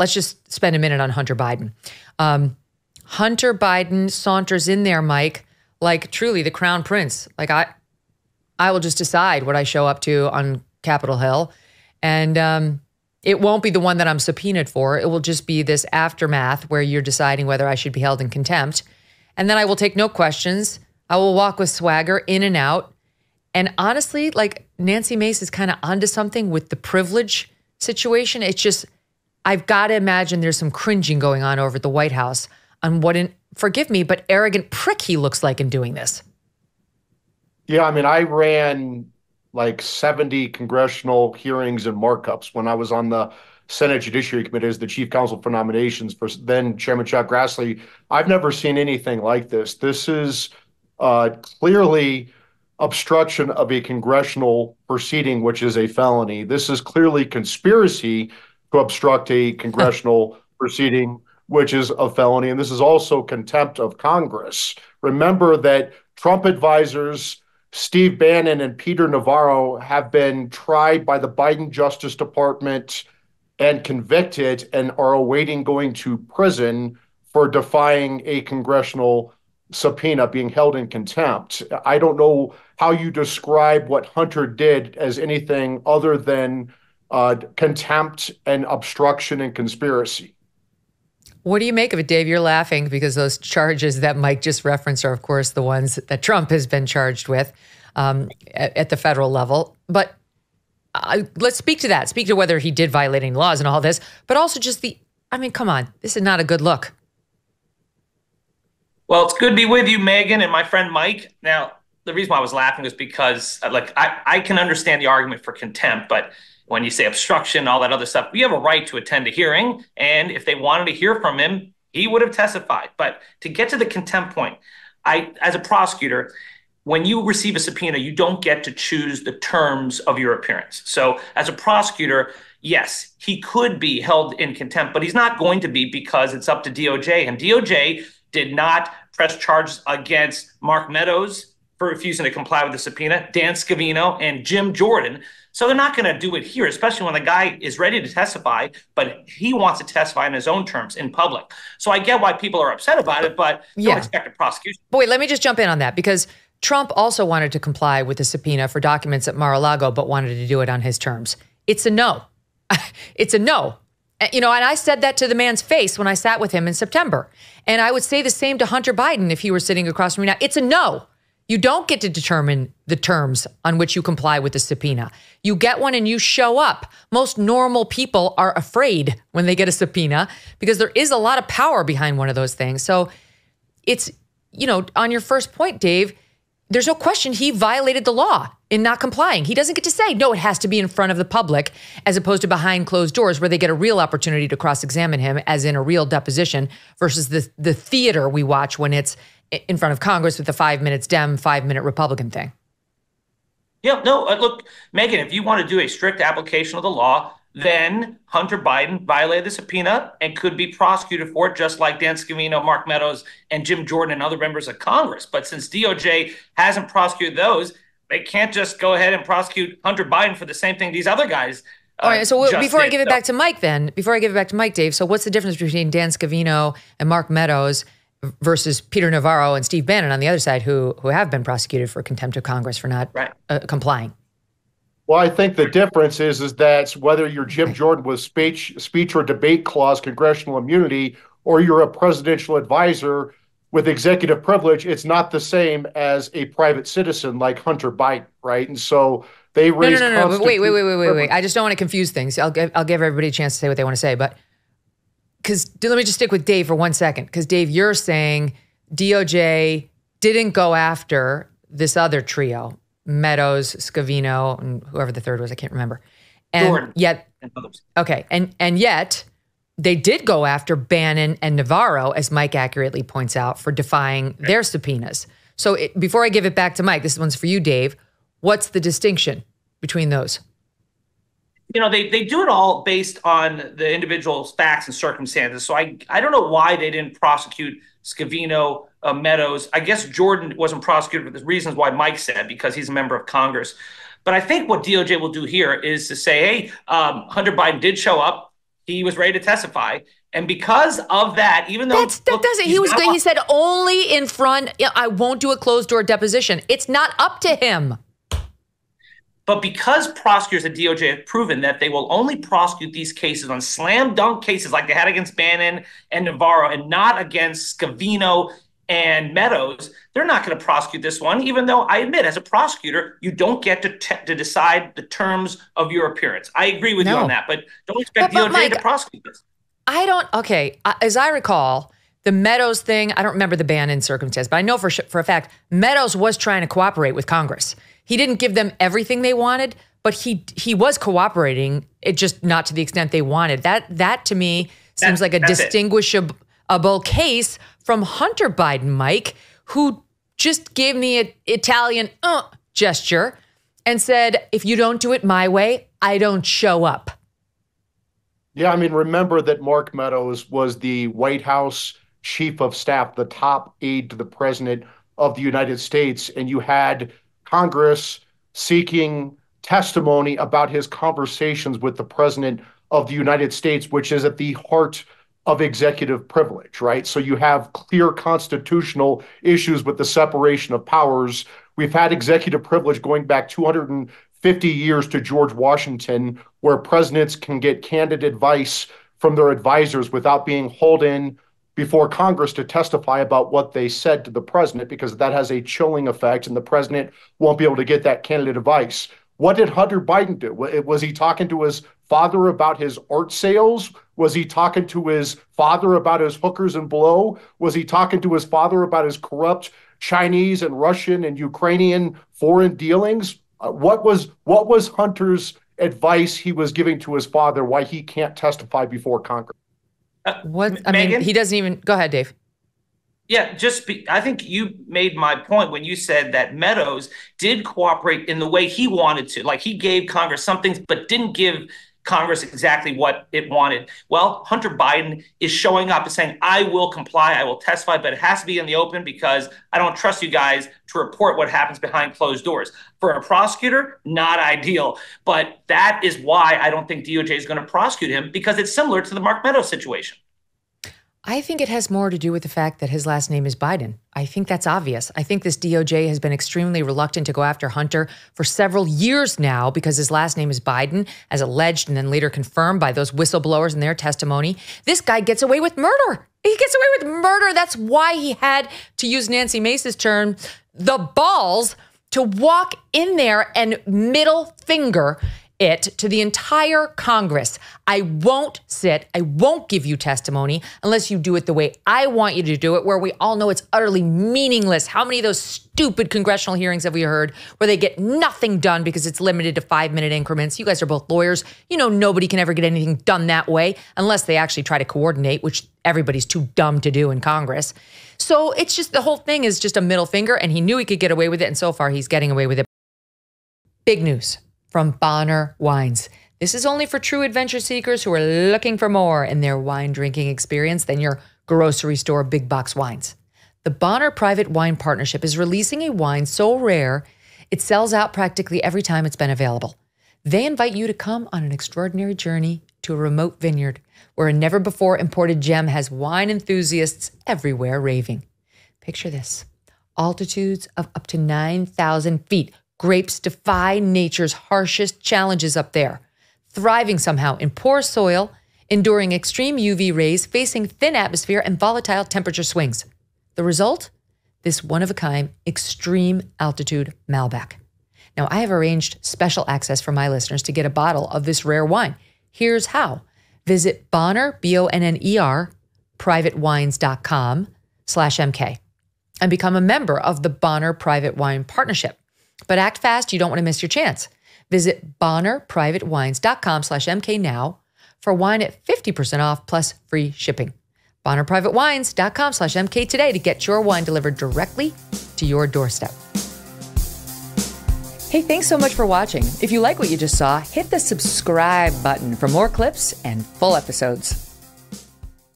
let's just spend a minute on Hunter Biden. Hunter Biden saunters in there, Mike, like truly the crown prince. Like I will just decide what I show up to on Capitol Hill. And it won't be the one that I'm subpoenaed for. It will just be this aftermath where you're deciding whether I should be held in contempt. And then I will take no questions. I will walk with swagger in and out. And honestly, like Nancy Mace is kind of onto something with the privilege situation. It's just, I've got to imagine there's some cringing going on over at the White House on what an, forgive me, but arrogant prick he looks like in doing this. Yeah, I mean, I ran like 70 congressional hearings and markups when I was on the Senate Judiciary Committee as the chief counsel for nominations for then Chairman Chuck Grassley. I've never seen anything like this. This is clearly obstruction of a congressional proceeding, which is a felony. This is clearly conspiracy to obstruct a congressional proceeding, which is a felony. And this is also contempt of Congress. Remember that Trump advisors Steve Bannon and Peter Navarro have been tried by the Biden Justice Department and convicted and are awaiting going to prison for defying a congressional subpoena, being held in contempt. I don't know how you describe what Hunter did as anything other than contempt and obstruction and conspiracy. What do you make of it, Dave? You're laughing because those charges that Mike just referenced are, of course, the ones that Trump has been charged with at the federal level. But let's speak to that. Speak to whether he did violate any laws and all this, but also just the, I mean, come on, this is not a good look. Well, it's good to be with you, Megan, and my friend Mike. Now, the reason why I was laughing was because, like, I can understand the argument for contempt, but when you say obstruction, all that other stuff, we have a right to attend a hearing. And if they wanted to hear from him, he would have testified. But to get to the contempt point, as a prosecutor, when you receive a subpoena, you don't get to choose the terms of your appearance. So as a prosecutor, yes, he could be held in contempt, but he's not going to be because it's up to DOJ. And DOJ did not press charges against Mark Meadows for refusing to comply with the subpoena, Dan Scavino, and Jim Jordan. So they're not going to do it here, especially when the guy is ready to testify, but he wants to testify on his own terms in public. So I get why people are upset about it, but don't expect a prosecution. But wait, let me just jump in on that, because Trump also wanted to comply with the subpoena for documents at Mar-a-Lago, but wanted to do it on his terms. It's a no. It's a no. You know, and I said that to the man's face when I sat with him in September. And I would say the same to Hunter Biden if he were sitting across from me now. It's a no. You don't get to determine the terms on which you comply with the subpoena. You get one and you show up. Most normal people are afraid when they get a subpoena because there is a lot of power behind one of those things. So it's, you know, on your first point, Dave, there's no question he violated the law in not complying. He doesn't get to say, no, it has to be in front of the public as opposed to behind closed doors where they get a real opportunity to cross-examine him as in a real deposition versus the theater we watch when it's in front of Congress with the 5 minutes Dem, 5 minute Republican thing. Yeah, no, look, Megan, if you want to do a strict application of the law, then Hunter Biden violated the subpoena and could be prosecuted for it, just like Dan Scavino, Mark Meadows, and Jim Jordan and other members of Congress. But since DOJ hasn't prosecuted those, they can't just go ahead and prosecute Hunter Biden for the same thing these other guys. All right, so before I give it back to Mike then, before I give it back to Mike, Dave, so what's the difference between Dan Scavino and Mark Meadows versus Peter Navarro and Steve Bannon on the other side who have been prosecuted for contempt of Congress for not complying? Well, I think the difference is that whether you're Jim Jordan with speech or debate clause congressional immunity or you're a presidential advisor with executive privilege, it's not the same as a private citizen like Hunter Biden, right? And so they raise wait. I just don't want to confuse things. I'll give everybody a chance to say what they want to say, but because let me just stick with Dave for 1 second. Because Dave, you're saying DOJ didn't go after this other trio, Meadows, Scavino, and whoever the third was, I can't remember. And Jordan. Yet, okay, and yet they did go after Bannon and Navarro, as Mike accurately points out, for defying their subpoenas. So before I give it back to Mike, this one's for you, Dave. What's the distinction between those? You know, they do it all based on the individual's facts and circumstances. So I don't know why they didn't prosecute Scavino, Meadows. I guess Jordan wasn't prosecuted for the reasons why Mike said, because he's a member of Congress. But I think what DOJ will do here is to say, hey, Hunter Biden did show up. He was ready to testify. And because of that, even though he said only in front, I won't do a closed door deposition. It's not up to him. But because prosecutors at DOJ have proven that they will only prosecute these cases on slam dunk cases like they had against Bannon and Navarro and not against Scavino and Meadows, they're not going to prosecute this one, even though I admit as a prosecutor, you don't get to decide the terms of your appearance. I agree with you on that, but don't expect DOJ to prosecute this. As I recall, the Meadows thing, I don't remember the Bannon circumstance, but I know for a fact, Meadows was trying to cooperate with Congress. He didn't give them everything they wanted, but he was cooperating, it just not to the extent they wanted. That to me seems like a distinguishable case from Hunter Biden, Mike, who just gave me an Italian gesture and said, if you don't do it my way, I don't show up. Yeah, I mean, remember that Mark Meadows was the White House chief of staff, the top aide to the president of the United States, and you had Congress seeking testimony about his conversations with the president of the United States, which is at the heart of executive privilege, right? So you have clear constitutional issues with the separation of powers. We've had executive privilege going back 250 years to George Washington, where presidents can get candid advice from their advisors without being hauled in before Congress to testify about what they said to the president, because that has a chilling effect and the president won't be able to get that candid advice. What did Hunter Biden do? Was he talking to his father about his art sales? Was he talking to his father about his hookers and blow? Was he talking to his father about his corrupt Chinese and Russian and Ukrainian foreign dealings? What was Hunter's advice he was giving to his father why he can't testify before Congress? He doesn't even go ahead, Dave. Yeah, I think you made my point when you said that Meadows did cooperate in the way he wanted to. Like, he gave Congress some things, but didn't give Congress exactly what it wanted. Well, Hunter Biden is showing up and saying, I will comply, I will testify, but it has to be in the open because I don't trust you guys to report what happens behind closed doors. For a prosecutor, not ideal. But that is why I don't think DOJ is going to prosecute him, because it's similar to the Mark Meadows situation. I think it has more to do with the fact that his last name is Biden. I think that's obvious. I think this DOJ has been extremely reluctant to go after Hunter for several years now because his last name is Biden, as alleged and then later confirmed by those whistleblowers in their testimony. This guy gets away with murder. He gets away with murder. That's why he had, to use Nancy Mace's term, the balls to walk in there and middle finger it to the entire Congress. I won't sit, I won't give you testimony unless you do it the way I want you to do it, where we all know it's utterly meaningless. How many of those stupid congressional hearings have we heard where they get nothing done because it's limited to 5-minute increments? You guys are both lawyers. You know nobody can ever get anything done that way unless they actually try to coordinate, which everybody's too dumb to do in Congress. So it's just, the whole thing is just a middle finger, and he knew he could get away with it, and so far he's getting away with it. Big news from Bonner Wines. This is only for true adventure seekers who are looking for more in their wine drinking experience than your grocery store big box wines. The Bonner Private Wine Partnership is releasing a wine so rare, it sells out practically every time it's been available. They invite you to come on an extraordinary journey to a remote vineyard where a never before imported gem has wine enthusiasts everywhere raving. Picture this, altitudes of up to 9,000 feet, grapes defy nature's harshest challenges up there, thriving somehow in poor soil, enduring extreme UV rays, facing thin atmosphere and volatile temperature swings. The result? This one-of-a-kind extreme altitude Malbec. Now, I have arranged special access for my listeners to get a bottle of this rare wine. Here's how. Visit Bonner, B-O-N-N-E-R, privatewines.com/MK and become a member of the Bonner Private Wine Partnership. But act fast, you don't want to miss your chance. Visit BonnerPrivateWines.com/MK now for wine at 50% off plus free shipping. BonnerPrivateWines.com/MK today to get your wine delivered directly to your doorstep. Hey, thanks so much for watching. If you like what you just saw, hit the subscribe button for more clips and full episodes.